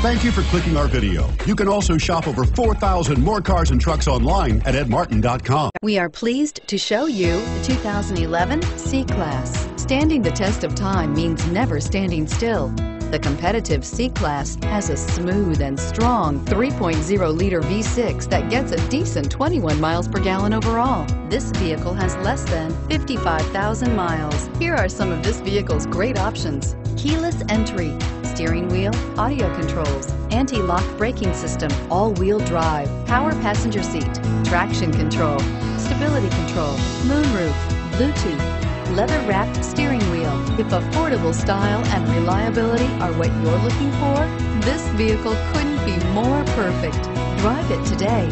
Thank you for clicking our video. You can also shop over 4,000 more cars and trucks online at edmartin.com. We are pleased to show you the 2011 C-Class. Standing the test of time means never standing still. The competitive C-Class has a smooth and strong 3.0-liter V6 that gets a decent 21 miles per gallon overall. This vehicle has less than 55,000 miles. Here are some of this vehicle's great options: keyless entry, steering wheel audio controls, anti-lock braking system, all-wheel drive, power passenger seat, traction control, stability control, moonroof, Bluetooth, leather-wrapped steering wheel. If affordable style and reliability are what you're looking for, this vehicle couldn't be more perfect. Drive it today.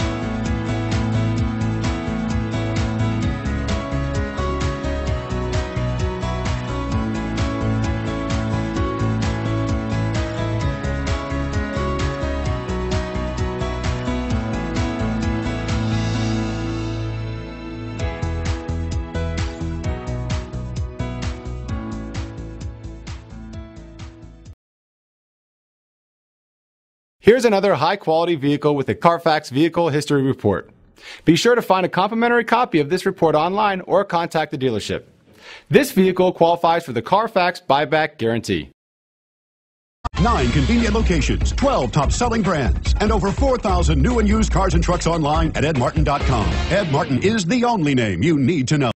Here's another high-quality vehicle with a Carfax Vehicle History Report. Be sure to find a complimentary copy of this report online or contact the dealership. This vehicle qualifies for the Carfax Buyback Guarantee. 9 convenient locations, 12 top-selling brands, and over 4,000 new and used cars and trucks online at edmartin.com. Ed Martin is the only name you need to know.